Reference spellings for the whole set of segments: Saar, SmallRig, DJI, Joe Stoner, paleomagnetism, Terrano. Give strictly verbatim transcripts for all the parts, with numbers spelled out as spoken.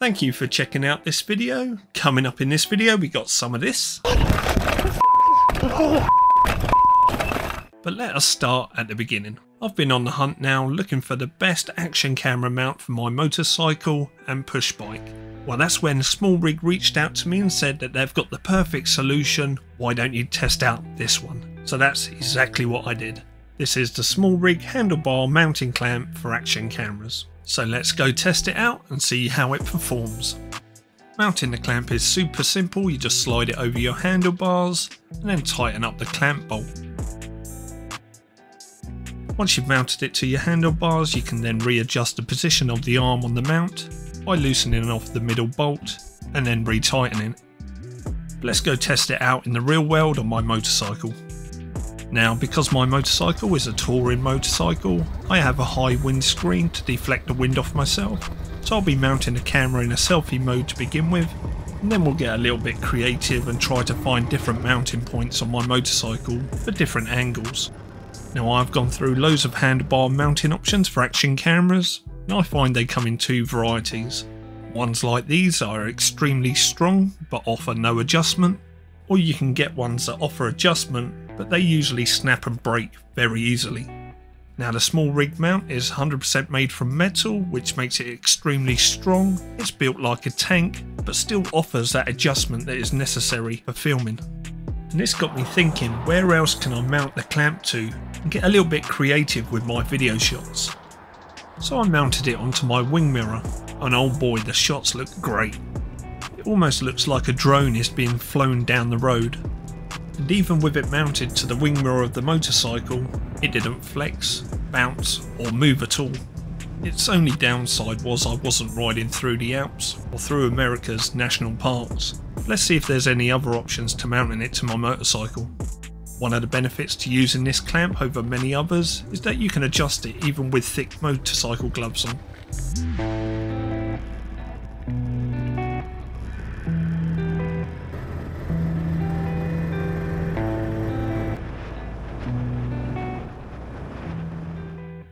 Thank you for checking out this video. Coming up in this video, we got some of this. But let us start at the beginning. I've been on the hunt now, looking for the best action camera mount for my motorcycle and push bike. Well, that's when SmallRig reached out to me and said that they've got the perfect solution. Why don't you test out this one? So that's exactly what I did. This is the SmallRig handlebar mounting clamp for action cameras. So let's go test it out and see how it performs. Mounting the clamp is super simple. You just slide it over your handlebars and then tighten up the clamp bolt. Once you've mounted it to your handlebars, you can then readjust the position of the arm on the mount by loosening off the middle bolt and then retightening it. Let's go test it out in the real world on my motorcycle. Now, because my motorcycle is a touring motorcycle, I have a high windscreen to deflect the wind off myself, so I'll be mounting the camera in a selfie mode to begin with, and then we'll get a little bit creative and try to find different mounting points on my motorcycle for different angles. Now, I've gone through loads of handlebar mounting options for action cameras, and I find they come in two varieties. Ones like these are extremely strong but offer no adjustment, or you can get ones that offer adjustment but they usually snap and break very easily. Now, the SmallRig mount is one hundred percent made from metal, which makes it extremely strong. It's built like a tank but still offers that adjustment that is necessary for filming. And this got me thinking, where else can I mount the clamp to and get a little bit creative with my video shots? So I mounted it onto my wing mirror, and oh boy, the shots look great. It almost looks like a drone is being flown down the road. And even with it mounted to the wing mirror of the motorcycle, it didn't flex, bounce or move at all. Its only downside was I wasn't riding through the Alps or through America's national parks. Let's see if there's any other options to mounting it to my motorcycle. One of the benefits to using this clamp over many others is that you can adjust it even with thick motorcycle gloves on.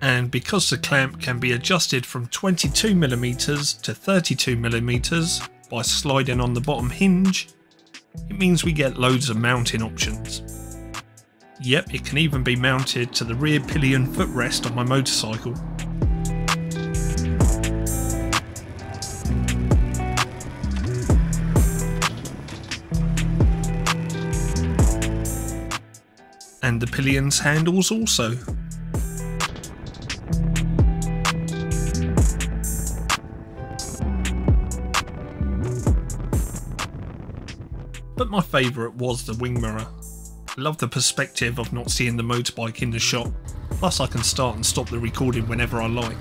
And because the clamp can be adjusted from twenty-two millimeters to thirty-two millimeters, by sliding on the bottom hinge, it means we get loads of mounting options. Yep, it can even be mounted to the rear pillion footrest on my motorcycle. And the pillion's handles also. But my favourite was the wing mirror. I love the perspective of not seeing the motorbike in the shot, plus I can start and stop the recording whenever I like.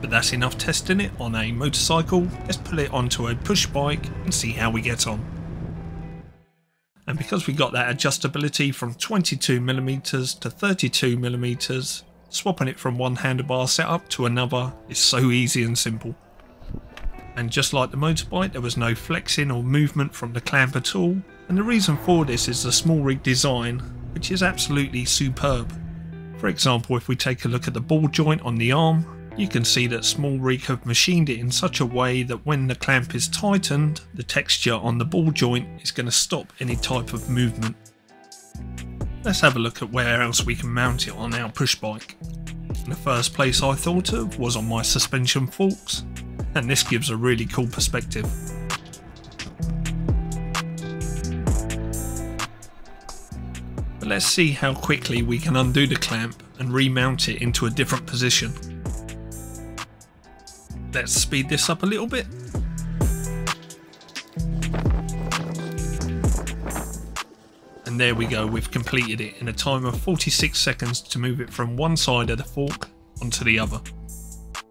But that's enough testing it on a motorcycle. Let's put it onto a push bike and see how we get on. And because we got that adjustability from twenty-two millimeters to thirty-two millimeters, swapping it from one handlebar setup to another is so easy and simple. And just like the motorbike, there was no flexing or movement from the clamp at all, and the reason for this is the SmallRig design, which is absolutely superb. For example, if we take a look at the ball joint on the arm, you can see that SmallRig have machined it in such a way that when the clamp is tightened, the texture on the ball joint is going to stop any type of movement. Let's have a look at where else we can mount it on our push bike. And the first place I thought of was on my suspension forks, and this gives a really cool perspective. But let's see how quickly we can undo the clamp and remount it into a different position. Let's speed this up a little bit. And there we go, we've completed it in a time of forty-six seconds to move it from one side of the fork onto the other.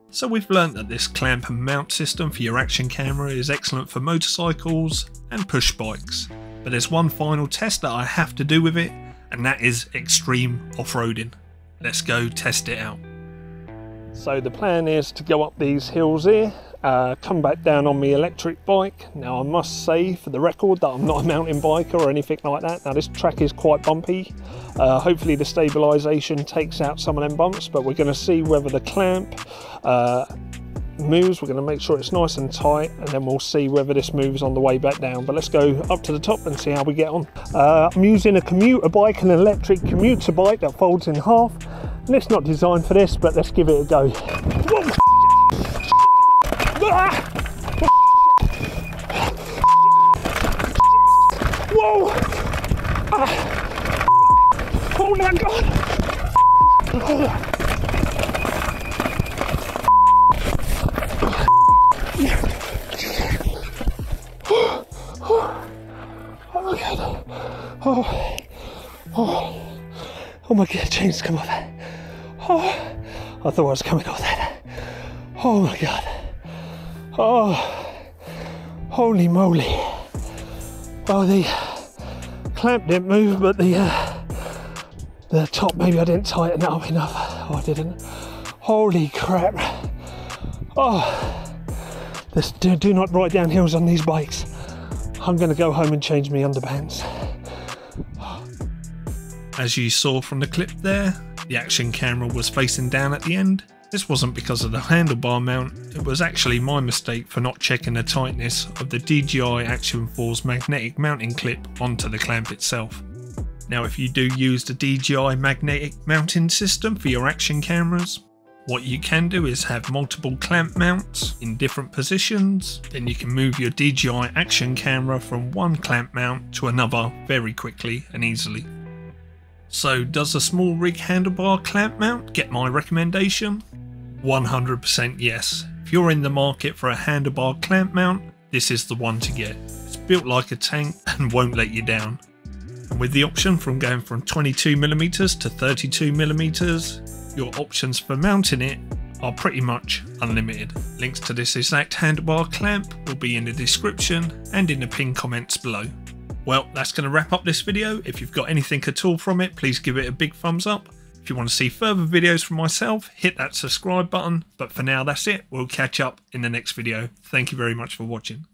So we've learnt that this clamp and mount system for your action camera is excellent for motorcycles and push bikes. But there's one final test that I have to do with it, and that is extreme off-roading. Let's go test it out. So the plan is to go up these hills here uh, come back down on my electric bike. Now I must say for the record that I'm not a mountain biker or anything like that. Now this track is quite bumpy. Uh, hopefully the stabilisation takes out some of them bumps, but we're going to see whether the clamp uh, moves. We're going to make sure it's nice and tight, and then we'll see whether this moves on the way back down. But let's go up to the top and see how we get on. uh, I'm using a commuter bike, an electric commuter bike that folds in half, and it's not designed for this, but let's give it a go. Whoa, whoa. Ah. Oh my god. Oh. Oh, oh, oh my god, chains come off. Oh, I thought I was coming off that. Oh my god. Oh, holy moly. Well, the clamp didn't move, but the uh, the top, maybe I didn't tighten that up enough. Oh, I didn't. Holy crap. Oh, this, do, do not ride down hills on these bikes. I'm gonna go home and change my underpants. As you saw from the clip there, the action camera was facing down at the end. This wasn't because of the handlebar mount, it was actually my mistake for not checking the tightness of the D J I Action four's magnetic mounting clip onto the clamp itself. Now if you do use the D J I magnetic mounting system for your action cameras, what you can do is have multiple clamp mounts in different positions, then you can move your D J I action camera from one clamp mount to another very quickly and easily. So does the SmallRig handlebar clamp mount get my recommendation? one hundred percent yes. If you're in the market for a handlebar clamp mount, this is the one to get. It's built like a tank and won't let you down. And with the option from going from twenty-two millimeters to thirty-two millimeters, your options for mounting it are pretty much unlimited. Links to this exact handlebar clamp will be in the description and in the pinned comments below. Well, that's going to wrap up this video. If you've got anything at all from it, please give it a big thumbs up. If you want to see further videos from myself, hit that subscribe button. But for now, that's it. We'll catch up in the next video. Thank you very much for watching.